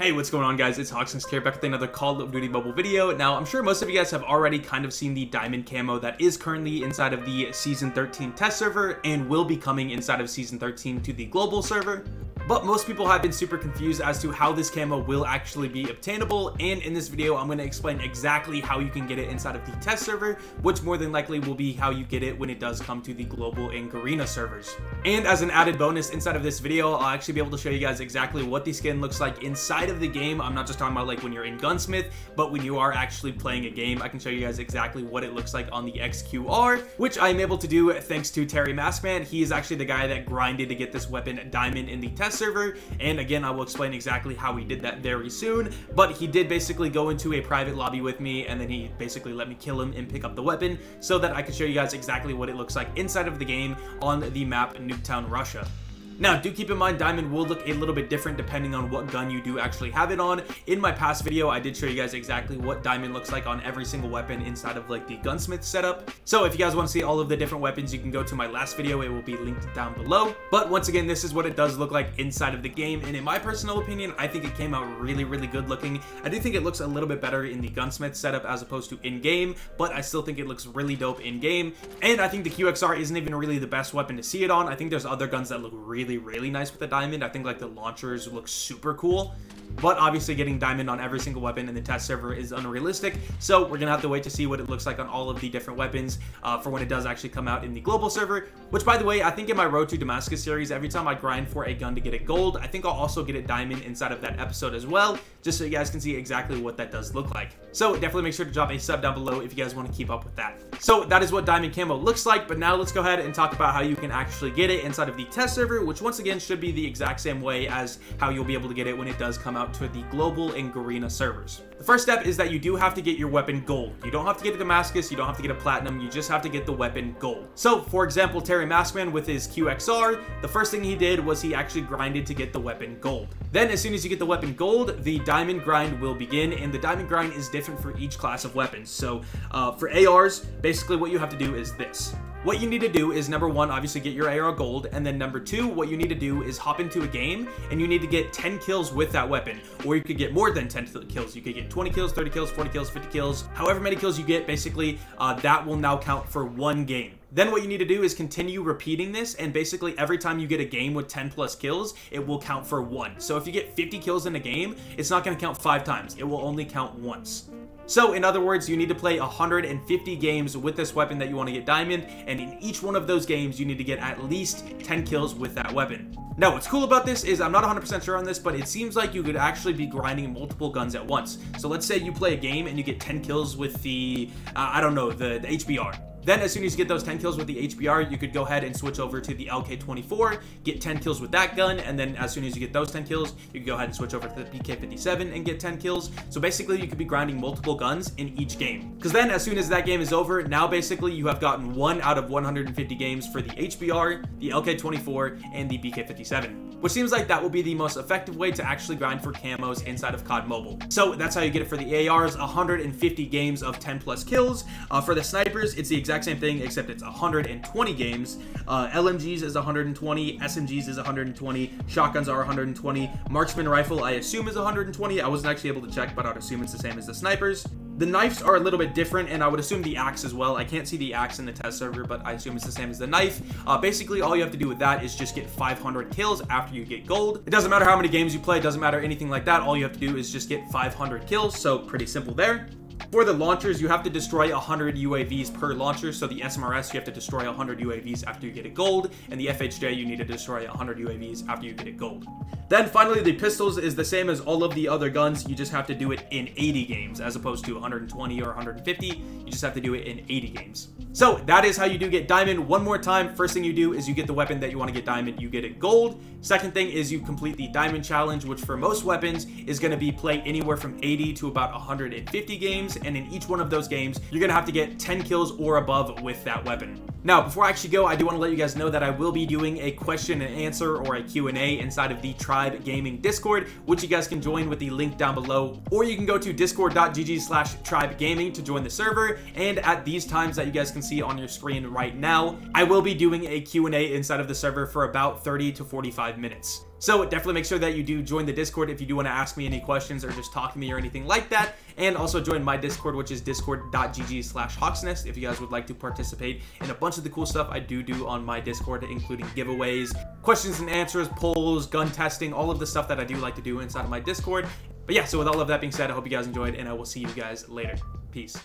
Hey, what's going on, guys? It's HawksNest here, back with another Call of Duty Mobile video. Now, I'm sure most of you guys have already kind of seen the Diamond camo that is currently inside of the Season 13 test server and will be coming inside of Season 13 to the global server. But most people have been super confused as to how this camo will actually be obtainable, and in this video I'm going to explain exactly how you can get it inside of the test server, which more than likely will be how you get it when it does come to the global and Garena servers. And as an added bonus inside of this video, I'll actually be able to show you guys exactly what the skin looks like inside of the game. I'm not just talking about like when you're in Gunsmith, but when you are actually playing a game, I can show you guys exactly what it looks like on the XQR, which I am able to do thanks to Terry Maskman. He is actually the guy that grinded to get this weapon Diamond in the test server, and again I will explain exactly how he did that very soon. But he did basically go into a private lobby with me, and then he basically let me kill him and pick up the weapon so that I could show you guys exactly what it looks like inside of the game on the map Nuketown, Russia. Now, do keep in mind, Diamond will look a little bit different depending on what gun you do actually have it on. In my past video, I did show you guys exactly what Diamond looks like on every single weapon inside of like the Gunsmith setup. So if you guys want to see all of the different weapons, you can go to my last video. It will be linked down below. But once again, this is what it does look like inside of the game. And in my personal opinion, I think it came out really, really good looking. I do think it looks a little bit better in the Gunsmith setup as opposed to in-game, but I still think it looks really dope in-game. And I think the QXR isn't even really the best weapon to see it on. I think there's other guns that look really nice with the Diamond. I think like the launchers look super cool, but obviously getting Diamond on every single weapon in the test server is unrealistic, so we're gonna have to wait to see what it looks like on all of the different weapons for when it does actually come out in the global server. Which, by the way, I think in my Road to Damascus series, every time I grind for a gun to get it gold, I think I'll also get it Diamond inside of that episode as well, just so you guys can see exactly what that does look like. So definitely make sure to drop a sub down below if you guys want to keep up with that. So that is what Diamond camo looks like, but now let's go ahead and talk about how you can actually get it inside of the test server, which once again should be the exact same way as how you'll be able to get it when it does come out to the global and Garena servers. The first step is that you do have to get your weapon gold. You don't have to get a Damascus, you don't have to get a platinum, you just have to get the weapon gold. So for example, Terry Maskman with his QXR, the first thing he did was he actually grinded to get the weapon gold. Then as soon as you get the weapon gold, the Diamond grind will begin, and the Diamond grind is different for each class of weapons. So for ARs, basically what you have to do is this. What you need to do is, number one, obviously get your AR gold, and then number two, what you need to do is hop into a game and you need to get 10 kills with that weapon, or you could get more than 10 kills. You could get 20 kills, 30 kills, 40 kills, 50 kills, however many kills you get, basically that will now count for one game. Then what you need to do is continue repeating this, and basically every time you get a game with 10 plus kills, it will count for one. So if you get 50 kills in a game, it's not going to count 5 times, it will only count once. So in other words, you need to play 150 games with this weapon that you want to get Diamond, and in each one of those games you need to get at least 10 kills with that weapon. Now what's cool about this is, I'm not 100% sure on this, but it seems like you could actually be grinding multiple guns at once. So let's say you play a game and you get 10 kills with the, I don't know, the HBR. Then as soon as you get those 10 kills with the HBR, you could go ahead and switch over to the LK-24, get 10 kills with that gun, and then as soon as you get those 10 kills, you can go ahead and switch over to the BK-57 and get 10 kills. So basically you could be grinding multiple guns in each game. Because then as soon as that game is over, now basically you have gotten 1 out of 150 games for the HBR, the LK-24, and the BK-57. Which seems like that will be the most effective way to actually grind for camos inside of COD Mobile. So that's how you get it for the ARs, 150 games of 10 plus kills. For the snipers, it's the exact same thing, except it's 120 games. LMGs is 120, SMGs is 120, shotguns are 120, marksman rifle I assume is 120. I wasn't actually able to check, but I'd assume it's the same as the snipers. The knives are a little bit different, and I would assume the axe as well. I can't see the axe in the test server, but I assume it's the same as the knife. Basically, all you have to do with that is just get 500 kills after you get gold. It doesn't matter how many games you play, it doesn't matter anything like that. All you have to do is just get 500 kills, so pretty simple there. For the launchers, you have to destroy 100 UAVs per launcher. So the SMRS, you have to destroy 100 UAVs after you get it gold, and the FHJ, you need to destroy 100 UAVs after you get it gold. Then finally, the pistols is the same as all of the other guns. You just have to do it in 80 games as opposed to 120 or 150. You just have to do it in 80 games. So that is how you do get Diamond. One more time, first thing you do is you get the weapon that you want to get Diamond, you get it gold. Second thing is you complete the Diamond challenge, which for most weapons is going to be play anywhere from 80 to about 150 games, and in each one of those games you're gonna have to get 10 kills or above with that weapon. Now before I actually go, I do want to let you guys know that I will be doing a question and answer, or a Q&A, inside of the Tribe Gaming Discord, which you guys can join with the link down below, or you can go to discord.gg/tribegaming to join the server. And at these times that you guys can see on your screen right now, I will be doing a Q&A inside of the server for about 30 to 45 minutes. So definitely make sure that you do join the Discord if you do want to ask me any questions or just talk to me or anything like that. And also join my Discord, which is discord.gg/HawksNest if you guys would like to participate in a bunch of the cool stuff I do on my Discord, including giveaways, questions and answers, polls, gun testing, all of the stuff that I do like to do inside of my Discord. But yeah, so with all of that being said, I hope you guys enjoyed, and I will see you guys later. Peace.